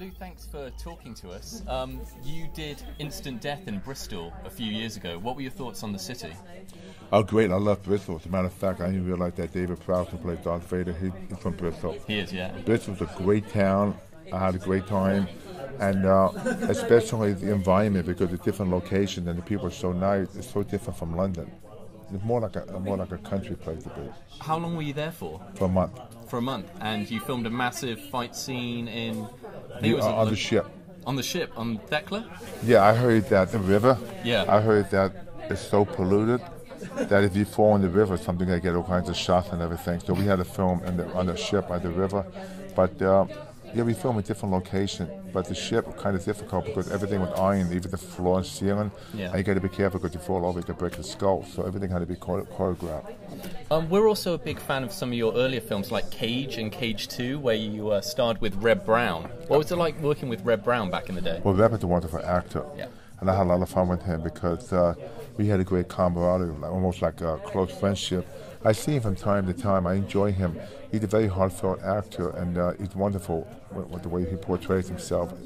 Lou, thanks for talking to us. You did Instant Death in Bristol a few years ago. What were your thoughts on the city? Oh, great. I love Bristol. As a matter of fact, I didn't realize that David Prowse, who played Darth Vader, he's from Bristol. He is, yeah. Bristol's a great town. I had a great time. And especially the environment, because it's a different location and the people are so nice. It's so different from London. It's more like a country place to be. How long were you there for? For a month. For a month, and you filmed a massive fight scene in. I think it was on the ship. On the ship, on Thekla. Yeah, I heard that the river. Yeah. I heard that it's so polluted that if you fall in the river, something they get all kinds of shots and everything. So we had to film on the ship by the river, but. Yeah, we filmed a different location, but the ship was kind of difficult because everything was iron, even the floor and ceiling. Yeah. And you got to be careful because you fall over, you could break your skull. So everything had to be choreographed. We're also a big fan of some of your earlier films, like Cage and Cage 2, where you starred with Reb Brown. What was it like working with Reb Brown back in the day? Well, Reb is a wonderful actor, yeah. And I had a lot of fun with him because we had a great camaraderie, almost like a close friendship. I see him from time to time. I enjoy him. He's a very heartfelt actor, and he's wonderful with the way he portrays himself. And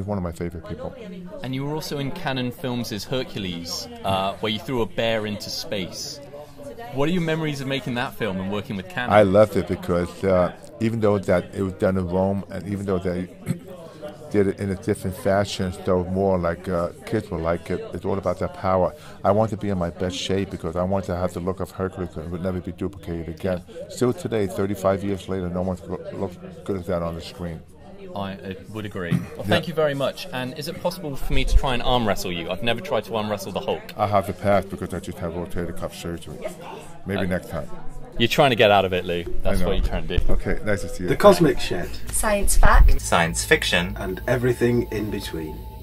he's one of my favorite people. And you were also in Cannon Films' Hercules, where you threw a bear into space. What are your memories of making that film and working with Cannon? I loved it because even though that it was done in Rome, and even though they did it in a different fashion, so more like kids will like it. It's all about their power. I want to be in my best shape because I want to have the look of Hercules and it would never be duplicated again. Still today, 35 years later, no one looks good as that on the screen. I would agree. Well, thank you very much. And is it possible for me to try and arm wrestle you? I've never tried to arm wrestle the Hulk. I have to pass because I just had rotator cuff surgery. Maybe next time. You're trying to get out of it, Lou. That's what you're trying to do. Okay, nice to see you. The Cosmic Shed. Science fact. Science fiction. And everything in between.